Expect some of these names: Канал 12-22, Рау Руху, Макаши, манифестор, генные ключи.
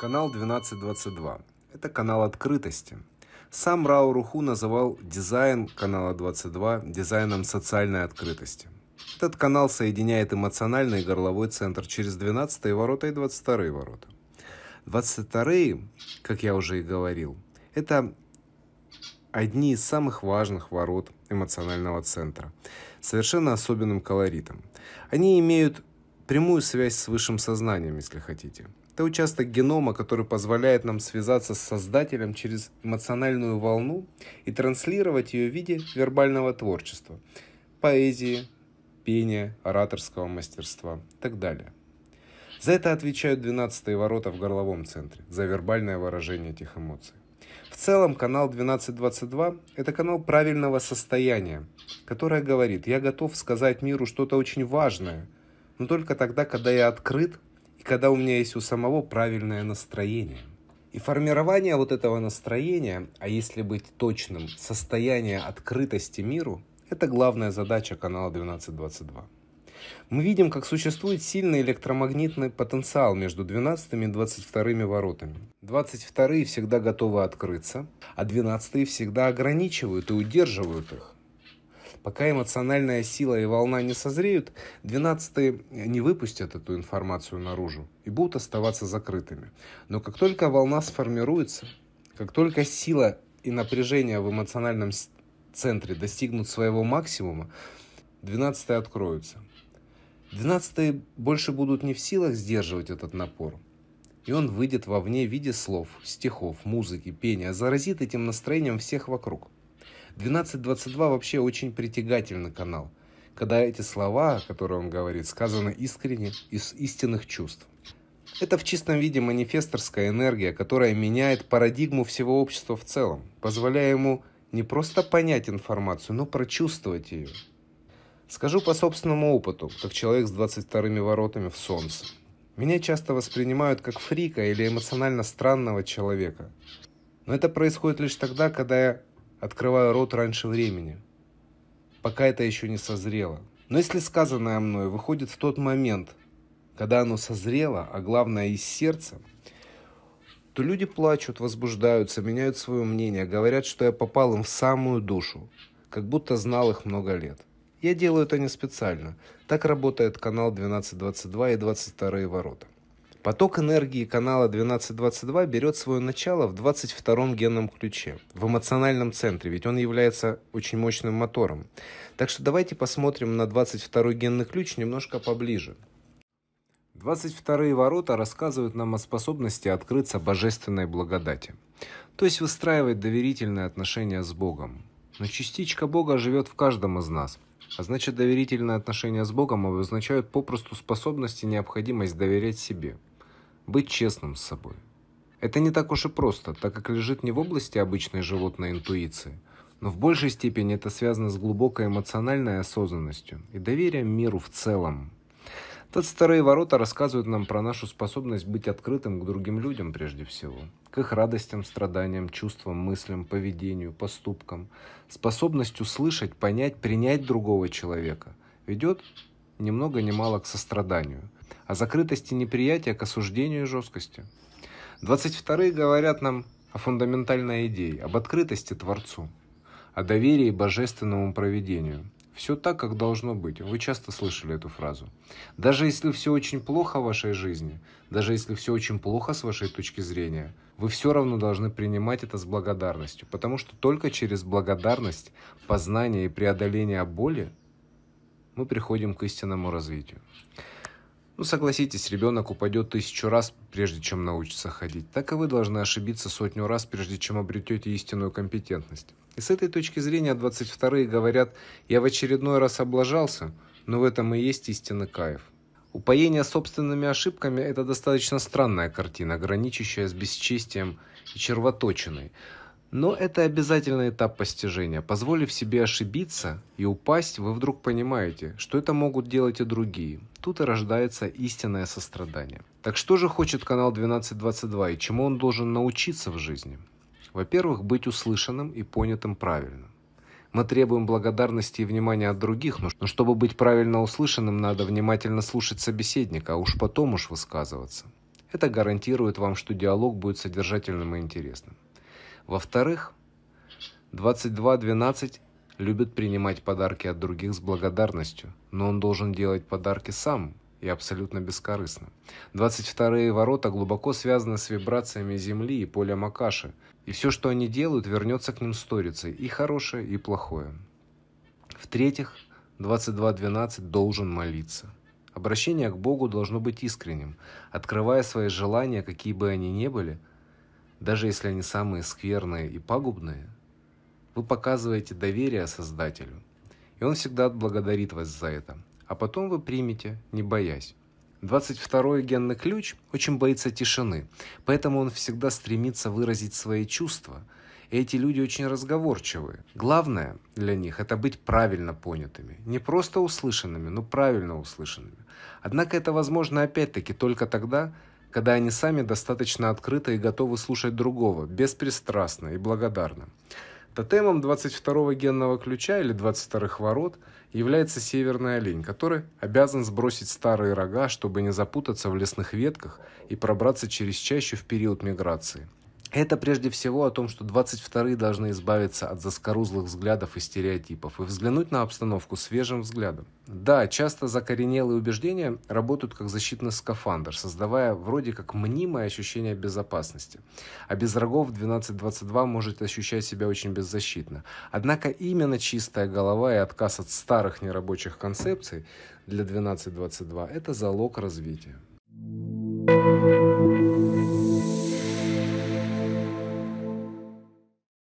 Канал 12-22. Это канал открытости. Сам Рау Руху называл дизайн канала 22 дизайном социальной открытости. Этот канал соединяет эмоциональный и горловой центр через 12-е ворота и 22-е ворота. 22-е, как я уже и говорил, это одни из самых важных ворот эмоционального центра, совершенно особенным колоритом. Они имеют прямую связь с высшим сознанием, если хотите. Это участок генома, который позволяет нам связаться с Создателем через эмоциональную волну и транслировать ее в виде вербального творчества, поэзии, пения, ораторского мастерства и так далее. За это отвечают 12-е ворота в горловом центре, за вербальное выражение этих эмоций. В целом, канал 12-22 – это канал правильного состояния, которое говорит: «Я готов сказать миру что-то очень важное, но только тогда, когда я открыт и когда у меня есть у самого правильное настроение». И формирование вот этого настроения, а если быть точным, состояние открытости миру – это главная задача канала 12-22. Мы видим, как существует сильный электромагнитный потенциал между 12 и 22 воротами. 22 всегда готовы открыться, а 12 всегда ограничивают и удерживают их. Пока эмоциональная сила и волна не созреют, 12-е не выпустят эту информацию наружу и будут оставаться закрытыми. Но как только волна сформируется, как только сила и напряжение в эмоциональном центре достигнут своего максимума, 12-е откроются. 12-е больше будут не в силах сдерживать этот напор. И он выйдет вовне в виде слов, стихов, музыки, пения, заразит этим настроением всех вокруг. 12-22 вообще очень притягательный канал, когда эти слова, о которых он говорит, сказаны искренне, из истинных чувств. Это в чистом виде манифесторская энергия, которая меняет парадигму всего общества в целом, позволяя ему не просто понять информацию, но прочувствовать ее. Скажу по собственному опыту, как человек с 22-ми воротами в солнце. Меня часто воспринимают как фрика или эмоционально странного человека. Но это происходит лишь тогда, когда я открываю рот раньше времени, пока это еще не созрело. Но если сказанное мной выходит в тот момент, когда оно созрело, а главное из сердца, то люди плачут, возбуждаются, меняют свое мнение, говорят, что я попал им в самую душу, как будто знал их много лет. Я делаю это не специально. Так работает канал 12-22 и 22 ворота. Поток энергии канала 12-22 берет свое начало в 22-м генном ключе, в эмоциональном центре, ведь он является очень мощным мотором. Так что давайте посмотрим на 22-й генный ключ немножко поближе. 22-е ворота рассказывают нам о способности открыться божественной благодати, то есть выстраивать доверительные отношения с Богом. Но частичка Бога живет в каждом из нас. А значит, доверительные отношения с Богом обозначают попросту способность и необходимость доверять себе, быть честным с собой. Это не так уж и просто, так как лежит не в области обычной животной интуиции, но в большей степени это связано с глубокой эмоциональной осознанностью и доверием миру в целом. 22-е ворота рассказывают нам про нашу способность быть открытым к другим людям прежде всего, к их радостям, страданиям, чувствам, мыслям, поведению, поступкам. Способность услышать, понять, принять другого человека ведет ни много ни мало к состраданию, а закрытость и неприятие к осуждению и жесткости. 22-е говорят нам о фундаментальной идее, об открытости Творцу, о доверии божественному провидению. Все так, как должно быть. Вы часто слышали эту фразу. Даже если все очень плохо в вашей жизни, даже если все очень плохо с вашей точки зрения, вы все равно должны принимать это с благодарностью, потому что только через благодарность, познание и преодоление боли мы приходим к истинному развитию. Ну, согласитесь, ребенок упадет 1000 раз, прежде чем научится ходить. Так и вы должны ошибиться 100 раз, прежде чем обретете истинную компетентность. И с этой точки зрения 22-е говорят: «Я в очередной раз облажался, но в этом и есть истинный кайф». Упоение собственными ошибками – это достаточно странная картина, граничащая с бесчестием и червоточиной. Но это обязательный этап постижения. Позволив себе ошибиться и упасть, вы вдруг понимаете, что это могут делать и другие. Тут и рождается истинное сострадание. Так что же хочет канал 12-22 и чему он должен научиться в жизни? Во-первых, быть услышанным и понятым правильно. Мы требуем благодарности и внимания от других, но чтобы быть правильно услышанным, надо внимательно слушать собеседника, а уж потом высказываться. Это гарантирует вам, что диалог будет содержательным и интересным. Во-вторых, 22-12 любит принимать подарки от других с благодарностью, но он должен делать подарки сам и абсолютно бескорыстно. 22-е ворота глубоко связаны с вибрациями Земли и поля Макаши, и все, что они делают, вернется к ним сторицей, и хорошее, и плохое. В-третьих, 22-12 должен молиться. Обращение к Богу должно быть искренним, открывая свои желания, какие бы они ни были, даже если они самые скверные и пагубные, вы показываете доверие Создателю, и Он всегда отблагодарит вас за это, а потом вы примете, не боясь. 22-й генный ключ очень боится тишины, поэтому он всегда стремится выразить свои чувства, и эти люди очень разговорчивые. Главное для них – это быть правильно понятыми. Не просто услышанными, но правильно услышанными. Однако это возможно опять-таки только тогда, когда они сами достаточно открыты и готовы слушать другого, беспристрастно и благодарно. Тотемом 22-го генного ключа или 22-х ворот является северный олень, который обязан сбросить старые рога, чтобы не запутаться в лесных ветках и пробраться через чащу в период миграции. Это прежде всего о том, что 22-е должны избавиться от заскорузлых взглядов и стереотипов и взглянуть на обстановку свежим взглядом. Да, часто закоренелые убеждения работают как защитный скафандр, создавая вроде как мнимое ощущение безопасности. А без рогов 12-22 может ощущать себя очень беззащитно. Однако именно чистая голова и отказ от старых нерабочих концепций для 12-22 – это залог развития.